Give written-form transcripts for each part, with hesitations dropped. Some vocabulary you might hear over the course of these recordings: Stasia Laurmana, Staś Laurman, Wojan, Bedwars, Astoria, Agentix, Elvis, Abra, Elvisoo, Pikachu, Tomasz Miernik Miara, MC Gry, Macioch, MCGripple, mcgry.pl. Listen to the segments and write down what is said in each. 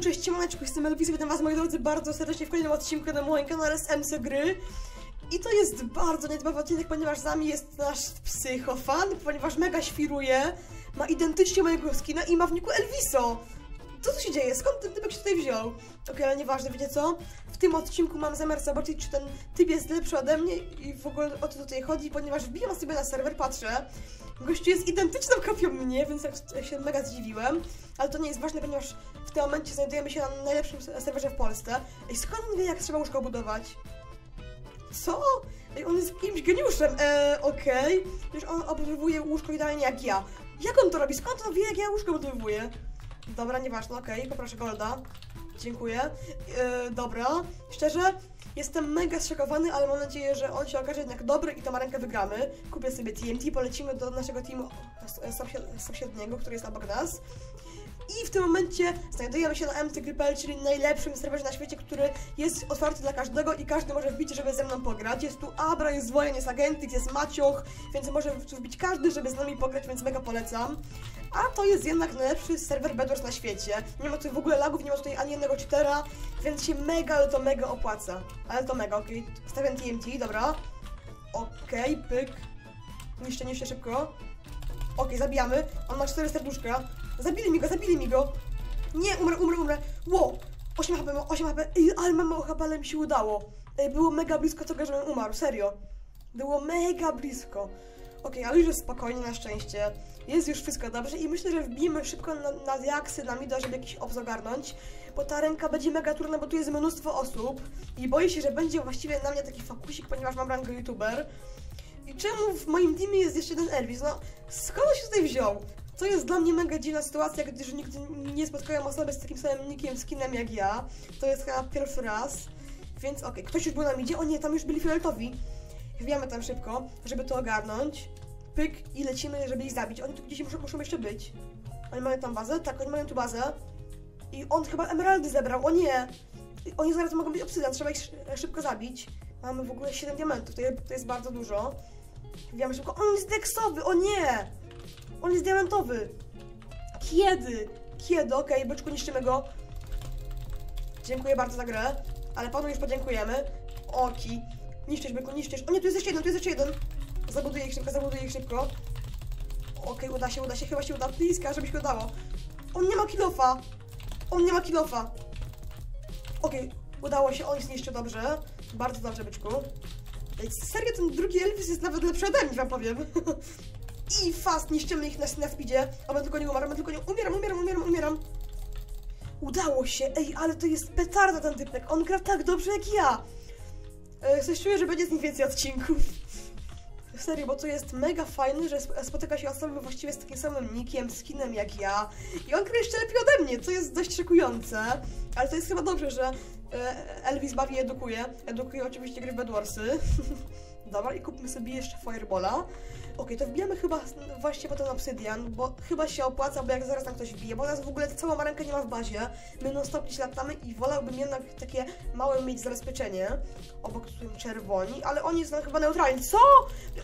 cześć, siemaneczko, jestem Elvisoo, witam was moi drodzy bardzo serdecznie w kolejnym odcinku na moim kanale z MC Gry. I to jest bardzo niedbawy odcinek, ponieważ z nami jest nasz psychofan, ponieważ mega świruje, ma identycznie mojego skina i ma w niku Elvisoo. Co tu się dzieje? Skąd ten typek się tutaj wziął? Okej, ale nieważne, wiecie co? W tym odcinku mam zamiar zobaczyć, czy ten typ jest lepszy ode mnie i w ogóle o co tutaj chodzi, ponieważ wbijam sobie na serwer, patrzę. Gościu jest identyczną kopią mnie, więc tak się mega zdziwiłem. Ale to nie jest ważne, ponieważ w tym momencie znajdujemy się na najlepszym serwerze w Polsce. I skąd on wie, jak trzeba łóżko budować? Co? On jest jakimś geniuszem. Okej. Już on obudowuje łóżko idealnie jak ja. Jak on to robi? Skąd on wie, jak ja łóżko budowuję? Dobra, nieważne, okej, poproszę golda. Dziękuję. Dobra, szczerze, jestem mega zszokowany, ale mam nadzieję, że on się okaże jednak dobry i to ma rękę wygramy. Kupię sobie TNT, polecimy do naszego teamu sąsiedniego, który jest obok nas. I w tym momencie znajdujemy się na MCGripple, czyli najlepszym serwerze na świecie, który jest otwarty dla każdego i każdy może wbić, żeby ze mną pograć. Jest tu Abra, jest Wojan, jest Agentix, jest Macioch, więc może tu wbić każdy, żeby z nami pograć, więc mega polecam. A to jest jednak najlepszy serwer Bedwars na świecie. Nie ma tu w ogóle lagów, nie ma tutaj ani jednego cheatera, więc się mega, ale to mega opłaca. Ale to mega, okej. Stawiam TNT, dobra. Okej, pyk. Niszczę szybko. Okej, zabijamy. On ma 4 serduszka. Zabili mi go. Nie, umrę. Wow, 8 HP. Ej, ale mam mało HP, ale mi się udało. Ej, było mega blisko tego, żebym umarł, serio. Było mega blisko. Okej, ale już jest spokojnie, na szczęście. Jest już wszystko dobrze i myślę, że wbijmy szybko na diaksy, na mida, żeby jakiś obs ogarnąć. Bo ta ręka będzie mega trudna, bo tu jest mnóstwo osób. I boję się, że będzie właściwie na mnie taki fakusik, ponieważ mam rangę youtuber. I czemu w moim teamie jest jeszcze ten Elvis? No, skąd się tutaj wziął? To jest dla mnie mega dziwna sytuacja, gdyż nigdy nie spotkałem osoby z takim samym nickiem, skinem jak ja. To jest chyba pierwszy raz. Więc okej, ktoś już był na midzie? O nie, tam już byli fioletowi. Wbijamy tam szybko, żeby to ogarnąć. Pyk i lecimy, żeby ich zabić. Oni tu gdzieś muszą jeszcze być. Oni mają tam bazę? Tak, oni mają tu bazę. I on chyba emeraldy zebrał, o nie! Oni zaraz mogą być obsydian, trzeba ich szybko zabić. Mamy w ogóle 7 diamentów, to jest bardzo dużo. Wbijamy szybko, on jest deksowy, o nie! On jest diamentowy! Kiedy? Okej, byczku, niszczymy go. Dziękuję bardzo za grę. Ale panu już podziękujemy. Oki. Niszczysz, byku, niszczysz. O nie, tu jest jeszcze jeden. Zabuduję ich szybko. Okej, uda się. Chyba się uda. Bliska, żeby się udało. On nie ma kilofa. Okej, udało się. On zniszczył dobrze. Bardzo dobrze, byczku. Serio, ten drugi Elvis jest nawet lepszy ode mnie, wam powiem. I fast, niszczymy ich na speedzie. Aby tylko nie umarł, umieram. Udało się. Ej, ale to jest petarda ten typek. On gra tak dobrze jak ja. Coś czuję, że będzie z nim więcej odcinków. Serio, bo to jest mega fajne, że spotyka się osoby właściwie z takim samym nickiem, skinem jak ja. I on gra jeszcze lepiej ode mnie, co jest dość szokujące. Ale to jest chyba dobrze, że Elvis bawi i edukuje. Edukuje oczywiście gry w Bedwarsy. Dobra, i kupmy sobie jeszcze Fireballa. Okej, to wbijamy chyba właśnie po ten obsydian, bo chyba się opłaca, bo jak zaraz tam ktoś wbije, bo nas w ogóle cała marenka nie ma w bazie. My non stop gdzieś latamy i wolałbym jednak takie małe mieć zabezpieczenie. Obok tu czerwoni, ale oni są chyba neutralni. Co?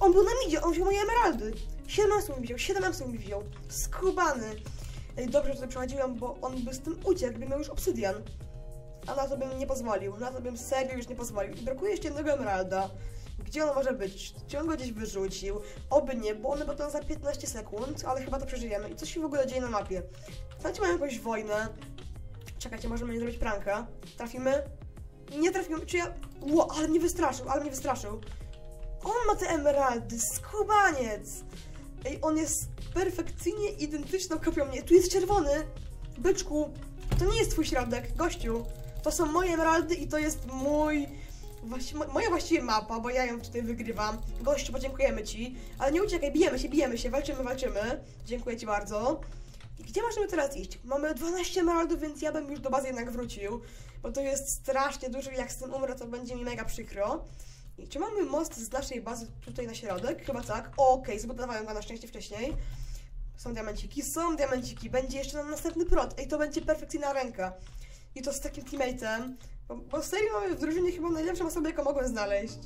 On był na midzie, on wziął moje emeraldy. 7 emsów mi wziął. Skubany. Ej, dobrze, że to przechodziłem, bo on by z tym uciekł, by miał już obsydian. A na to bym nie pozwolił, na to bym serio już nie pozwolił. I brakuje jeszcze jednego emeralda. Gdzie on może być? Czy on go gdzieś wyrzucił? Oby nie, bo one będą za 15 sekund, ale chyba to przeżyjemy. I co się w ogóle dzieje na mapie? Znaczy mamy jakąś wojnę. Czekajcie, możemy nie zrobić pranka. Trafimy? Nie trafimy, czy ja... Ło, ale mnie wystraszył. On ma te emeraldy, skubaniec! Ej, on jest perfekcyjnie identyczną kopią mnie. Tu jest czerwony! Byczku, to nie jest twój środek, gościu. To są moje emeraldy i to jest mój... moja właściwie mapa, bo ja ją tutaj wygrywam. Gościu, podziękujemy ci. Ale nie uciekaj, bijemy się, walczymy. Dziękuję ci bardzo. I gdzie możemy teraz iść? Mamy 12 emeraldów, więc ja bym już do bazy jednak wrócił. Bo to jest strasznie dużo i jak z tym umrę, to będzie mi mega przykro. I czy mamy most z naszej bazy tutaj na środek? Chyba tak. Okej, zbudowałem go na szczęście wcześniej. Są diamenciki. Będzie jeszcze nam następny prot. Ej, to będzie perfekcyjna ręka. I to z takim teammate'em. Bo serio mamy w drużynie chyba najlepszą osobę, jaką mogłem znaleźć.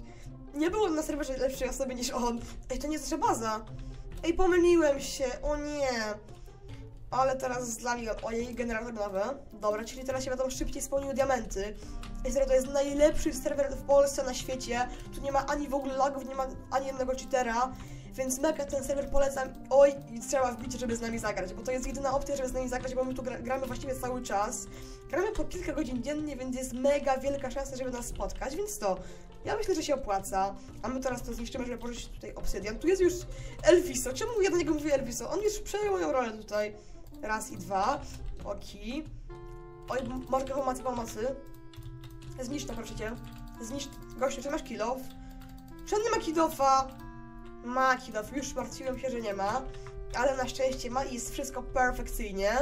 Nie było na serwerze lepszej osoby niż on. Ej, to nie jest nasza baza. Ej, pomyliłem się, o nie. ale teraz dla mnie, ojej, generator nowy. Dobra, czyli teraz się wiadomo szybciej spełniły diamenty. Serio, to jest najlepszy serwer w Polsce, na świecie. Tu nie ma ani w ogóle lagów, nie ma ani jednego cheatera. Więc mega ten serwer polecam. Oj, trzeba wbić, żeby z nami zagrać, bo to jest jedyna opcja, żeby z nami zagrać, bo my tu gramy właściwie cały czas. Gramy po kilka godzin dziennie, więc jest mega wielka szansa, żeby nas spotkać, więc to ja myślę, że się opłaca. A my teraz to zniszczymy, żeby porzucić tutaj obsydian. Tu jest już Elvisoo. Czemu ja do niego mówię Elvisoo? On już przejął moją rolę tutaj. Raz i dwa. Oki. Oj, może pomocy. Zniszcz to, proszę cię. Zniszcz. Gościu, czy masz kilof? Czy on nie ma kilofa? Ma kilof. Już martwiłem się, że nie ma. Ale na szczęście ma i jest wszystko perfekcyjnie.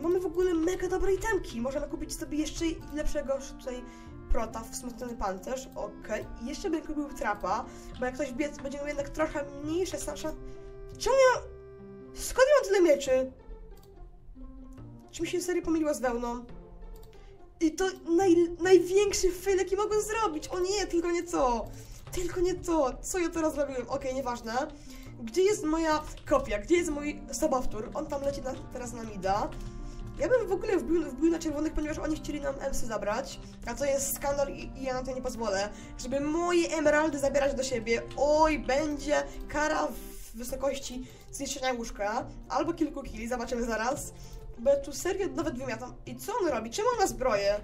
Mamy w ogóle mega dobre itemki. Możemy kupić sobie jeszcze lepszego tutaj prota, wzmocniony pancerz. Okej. Okay. Jeszcze bym kupił trapa, bo jak ktoś biec, będzie miał jednak trochę mniejsze szanse. Czemu ja... Skąd mam tyle mieczy? Czy mi się serio pomyliło z wełną? I to największy fail, jaki mogłem zrobić. O nie, tylko nie to. Tylko nie to. Co ja teraz zrobiłem? Okej, nieważne. Gdzie jest moja kopia? Gdzie jest mój sobowtór? On tam leci teraz na mida. Ja bym w ogóle wbił na czerwonych, ponieważ oni chcieli nam MC zabrać. A to jest skandal i ja na to nie pozwolę. Żeby moje emeraldy zabierać do siebie. Oj, będzie kara w wysokości zniszczenia łóżka. Albo kilku kili, zobaczymy zaraz. Bo ja tu serię nawet wymiatam. I co on robi? Czemu on ma zbroję?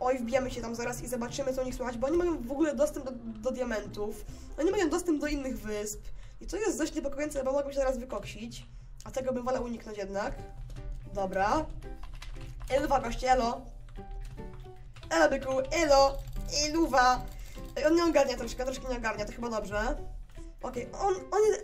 Oj, wbijamy się tam zaraz i zobaczymy, co o nich słychać, bo oni mają w ogóle dostęp do diamentów. Oni mają dostęp do innych wysp. I to jest dość niepokojące, bo mogę się zaraz wykoksić. A tego bym wolał uniknąć jednak. Dobra. Eluwa, goście, elo. Elo, byku, elo. Eluwa. On nie ogarnia troszkę nie ogarnia, to chyba dobrze. Okej,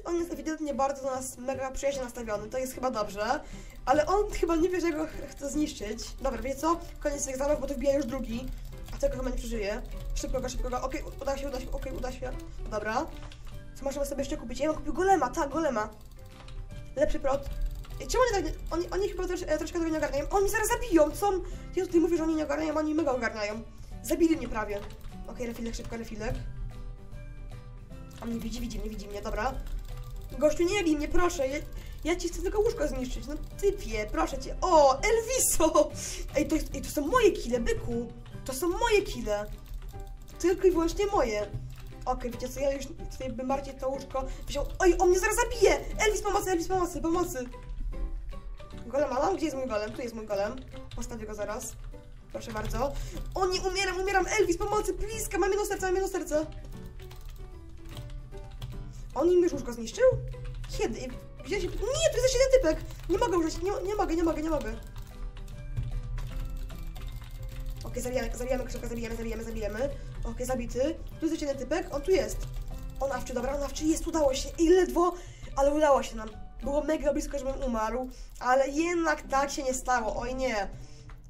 on jest ewidentnie bardzo do nas mega przyjaźnie nastawiony, to jest chyba dobrze. Ale on chyba nie wie, że go chce zniszczyć. Dobra, wiecie co? Koniec tych zamów, bo to wbija już drugi. A tego chyba nie przeżyje. Szybko go, szybko go. Okej, uda się, okej, uda się. Dobra. Co możemy sobie jeszcze kupić? Ja bym kupił golema, tak, golema. Lepszy prot. Czemu oni tak nie... Oni chyba troszkę tego nie ogarniają. Oni zaraz zabiją, co? Ja tutaj mówię, że oni nie ogarniają, oni mega ogarniają. Zabili mnie prawie. Okej, refilek, szybko, refilek. On mnie widzi mnie, dobra. Gościu, nie bij mnie, proszę. Ja ci chcę tylko łóżko zniszczyć. No typie, proszę cię. O, Elvisoo! Ej, to są moje kile, byku. To są moje kile. Tylko i wyłącznie moje. Okej, wiecie co, ja już tutaj bym bardziej to łóżko wziął. Oj, on mnie zaraz zabije! Elvis, pomocy! Golem, mam? Gdzie jest mój golem? Tu jest mój golem. Postawię go zaraz. Proszę bardzo. O nie, umieram! Elvis, pomocy! Bliska, mam jedno serce, On im już łóżko zniszczył? Kiedy? Gdzie się... Nie, tu jest jeden typek! Nie mogę użyć, nie mogę. Okej, zabijamy krzyka, zabijemy. Okej, zabity. Tu jest jeden typek, on tu jest. On awczy, jest, udało się. I ledwo, ale udało się nam. Było mega blisko, żebym umarł, ale jednak tak się nie stało, oj nie.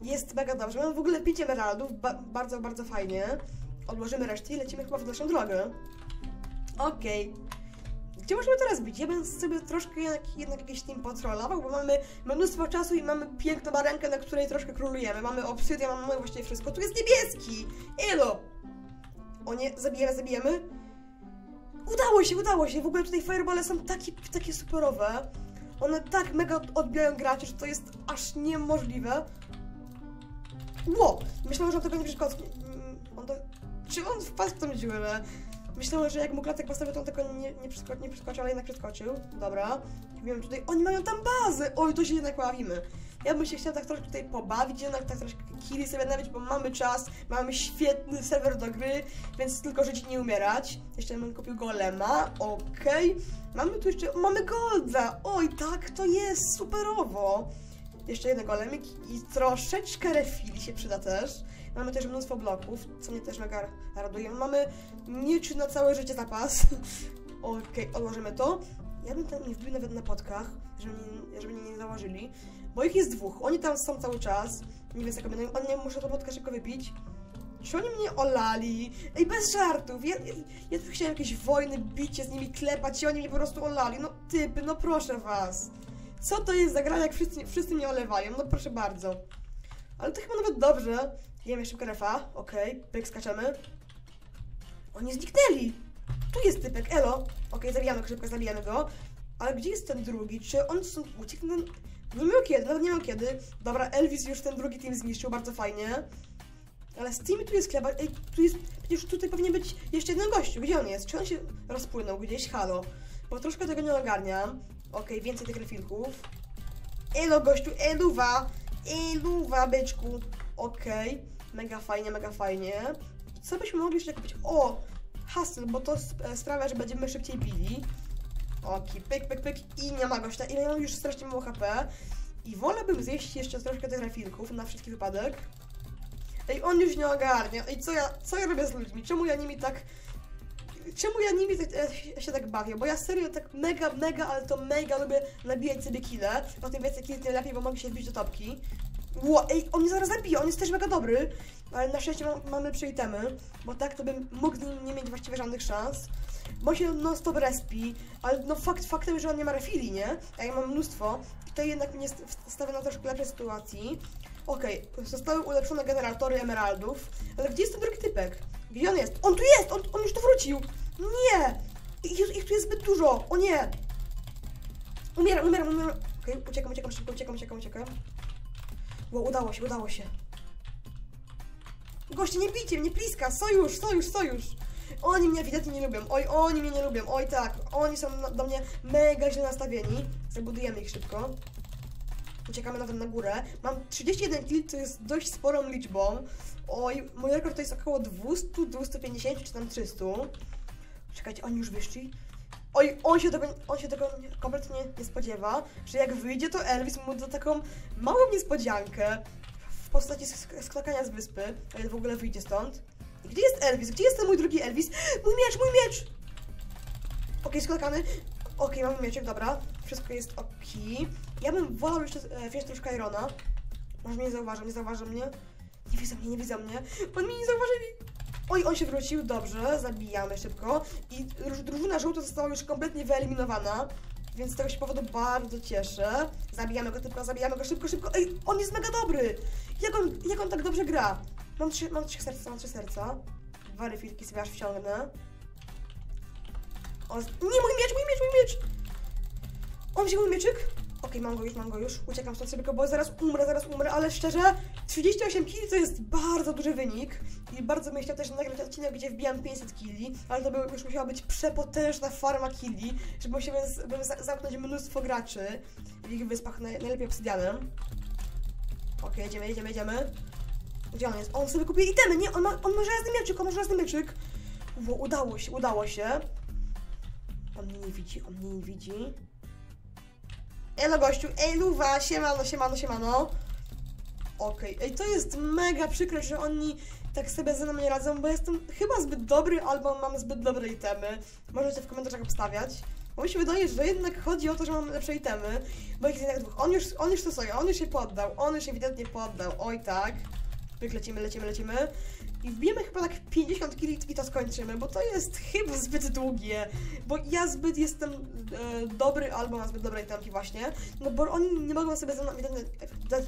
Jest mega dobrze, mamy w ogóle 5 emeraldów, bardzo, bardzo fajnie. Odłożymy resztę i lecimy chyba w naszą drogę. Okej. Gdzie możemy teraz bić? Ja bym sobie troszkę jednak jakiś team potrolował, bo mamy mnóstwo czasu i mamy piękną barankę, na której troszkę królujemy. Mamy obsydian, mamy właściwie wszystko. Tu jest niebieski! Elo! O nie, zabijemy. Udało się! W ogóle tutaj fireballe są takie superowe. One tak mega odbijają graczy, że to jest aż niemożliwe. Ło! Myślałem, że on tego nie przeszkodzi. Czy on wpadł w tą dziurę? Myślałem, że jak mu klatek postawię, to on tylko nie przeskoczył, ale jednak przeskoczył. Dobra. Wiemy tutaj, oni mają tam bazę! Oj, to się jednak bawimy. Ja bym się chciała tak troszkę tutaj pobawić, jednak tak troszkę killi sobie nabić, bo mamy czas, mamy świetny serwer do gry, więc tylko żyć i nie umierać. Jeszcze bym kupił golema, okej. Mamy tu jeszcze, mamy golda! Oj, tak, to jest superowo! Jeszcze jeden golemik i troszeczkę refili się przyda też. Mamy też mnóstwo bloków, co mnie też mega raduje. Mamy mieczy na całe życie zapas. Okej, odłożymy to. Ja bym tam nie wbił nawet na podkach, żeby mnie nie założyli. Bo ich jest dwóch, oni tam są cały czas. Nie wiem, jak będą, oni muszą tą podkę szybko wypić. Czy oni mnie olali? Ej, bez żartów! Ja tu chciałem jakieś wojny, bicie z nimi, klepać i oni mnie po prostu olali. No typy, no proszę was. Co to jest za gra, jak wszyscy mnie olewają? No proszę bardzo. Ale to chyba nawet dobrze. Jemy szybko refa. Okej, pyk, skaczemy. Oni zniknęli! Tu jest typek, elo. Okej, zabijamy go szybko, Ale gdzie jest ten drugi? Czy on stąd uciekł? No, nie miał kiedy, nawet nie miał kiedy. Dobra, Elvis już ten drugi team zniszczył, bardzo fajnie. Ale z tymi tu jest kleba, tu jest, przecież tutaj powinien być jeszcze jeden gościu. Gdzie on jest? Czy on się rozpłynął gdzieś? Halo. Bo troszkę tego nie ogarniam. Okej, więcej tych refilków. Elo gościu, eluwa! Eluwa, byczku. Okej, mega fajnie, mega fajnie. Co byśmy mogli jeszcze kupić? O! Hustle, bo to sprawia, że będziemy szybciej bili. Okej, pyk, pyk, pyk. I nie ma gościa. I ja mam już strasznie mało HP. I wolałbym zjeść jeszcze troszkę tych refilków na wszelki wypadek. Ej, on już nie ogarnia. Ej, co ja robię z ludźmi? Czemu ja nimi tak się tak bawię? Bo ja serio tak mega, ale to mega lubię nabijać sobie kile. O tym więcej kile, tym lepiej, bo mogę się wbić do topki. Wow, ej, on mnie zaraz zabije, on jest też mega dobry. Ale na szczęście mamy lepsze itemy, bo tak to bym mógł nie mieć właściwie żadnych szans. Bo się non stop respi, ale no faktem, że on nie ma refili, nie? A ja mam mnóstwo. To jednak mnie stawia na troszkę lepszej sytuacji. Okej, zostały ulepszone generatory emeraldów. Ale gdzie jest ten drugi typek? Gdzie on jest? On tu jest! On już tu wrócił! Nie! Ich tu jest zbyt dużo! O nie! Umieram! Okej, uciekam, szybko, uciekam. Bo udało się. Goście, nie bijcie mnie, bliska! Sojusz! Oni mnie ewidentnie nie lubią, oj tak, oni są do mnie mega źle nastawieni. Zabudujemy ich szybko. Uciekamy nawet na górę. Mam 31 kill, to jest dość sporą liczbą. Oj, mój rekord to jest około 200, 250 czy tam 300. Czekajcie, oni już wyszli. Oj, on się tego kompletnie nie spodziewa, że jak wyjdzie, to Elvis mu da taką małą niespodziankę w postaci skakania z wyspy, ale w ogóle wyjdzie stąd. Gdzie jest Elvis? Gdzie jest ten mój drugi Elvis? Mój miecz! Okej, skakany. Okej, mamy mieczek, dobra. Wszystko jest okej. Ja bym wolał jeszcze wziąć troszkę Irona. Może mnie nie zauważa mnie. Nie widzą mnie. Oni mnie nie zauważyli. Oj, on się wrócił, dobrze, zabijamy szybko. I drużyna żółta została już kompletnie wyeliminowana, więc z tego się powodu bardzo cieszę. Zabijamy go szybko. Ej, on jest mega dobry! Jak on tak dobrze gra? Mam trzy serca. Dwa refilki sobie aż wciągnę. O, nie, mój miecz! On wziął mój mieczyk? Okej, mam go już. Uciekam stąd szybko, bo zaraz umrę, ale szczerze 38 killi to jest bardzo duży wynik. I bardzo bym chciał też nagrać odcinek, gdzie wbijam 500 killi, ale to by już musiała być przepotężna farma killi, żeby się zamknąć mnóstwo graczy w ich wyspach, najlepiej obsydianem. Okej, jedziemy. Gdzie on jest? On sobie kupił itemy, nie? On ma żelazny mieczyk. Wow, udało się. On mnie nie widzi. Elo gościu, ej luwa, siemano. Okej, ej, to jest mega przykre, że oni tak sobie ze mną nie radzą, bo jestem chyba zbyt dobry, albo mam zbyt dobre itemy. Możecie w komentarzach obstawiać. Bo mi się wydaje, że jednak chodzi o to, że mam lepsze itemy, bo ich jest jednak dwóch. On już ewidentnie poddał, oj tak. Lecimy. I wbijemy chyba tak 50 kili i to skończymy, bo to jest chyba zbyt długie. Bo ja zbyt jestem dobry, albo mam zbyt dobre itemki właśnie. No bo oni nie mogą sobie ze mną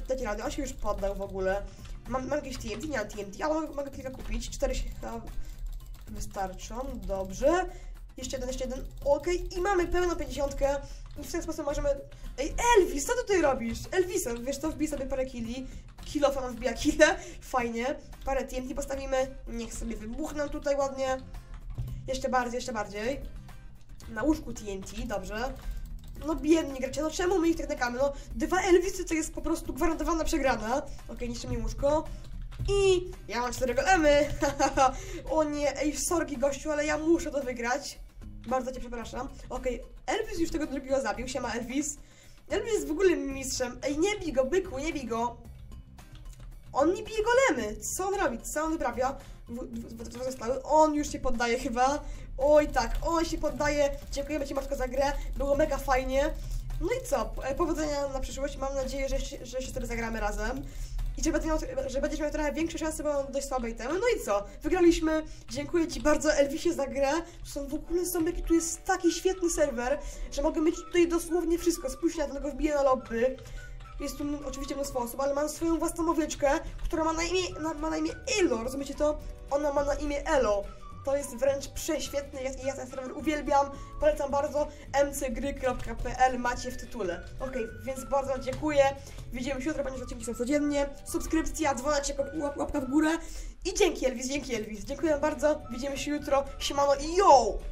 dać rady, on się już poddał w ogóle. Mam jakieś TNT, nie mam TNT, ale mogę kilka kupić, 4 się wystarczą, dobrze. Jeszcze jeden, okej, i mamy pełną 50-kę. I w ten sposób możemy... Ej, Elvis, co ty tutaj robisz? Elvisa, wiesz co, wbij sobie parę killi. Kilofon wbija kile, fajnie. Parę TNT postawimy, niech sobie wybuchną tutaj ładnie. Jeszcze bardziej. Na łóżku TNT, dobrze. No biedni gracze, no czemu my ich tak nekamy? No, 2 Elvisy to jest po prostu gwarantowana przegrana. Okej, niszczy mi łóżko. I ja mam 4 golemy. O nie, ej, sorki gościu, ale ja muszę to wygrać. Bardzo cię przepraszam. Okej, Elvis już tego drugiego zabił, siema Elvis. Elvis jest w ogóle mistrzem. Ej, nie bij go, byku, nie bij go. On nie bije golemy. Co on robi? Co on wyprawia? On już się poddaje chyba. Oj tak, on się poddaje. Dziękujemy ci Maczko za grę. Było mega fajnie. No i co? Powodzenia na przyszłość. Mam nadzieję, że się sobie zagramy razem. I że będziesz miał trochę większe szanse, bo mam dość słabej temy. No i co? Wygraliśmy. Dziękuję ci bardzo, Elvisie, za grę. W ogóle tu jest taki świetny serwer, że mogę mieć tutaj dosłownie wszystko. Spójrzcie na to, tylko wbiję na lobby. Jest tu oczywiście mnóstwo osób, ale mam swoją własną owieczkę, która ma na imię Elo, rozumiecie to? Ona ma na imię Elo. to jest wręcz prześwietny, ja ten serwer uwielbiam, polecam bardzo, mcgry.pl macie w tytule. Okej, więc bardzo dziękuję, widzimy się jutro, ponieważ odcinki są codziennie, subskrypcja, dzwoneczek, łapka w górę i dzięki Elvis, dziękuję bardzo, widzimy się jutro, siemano i yo!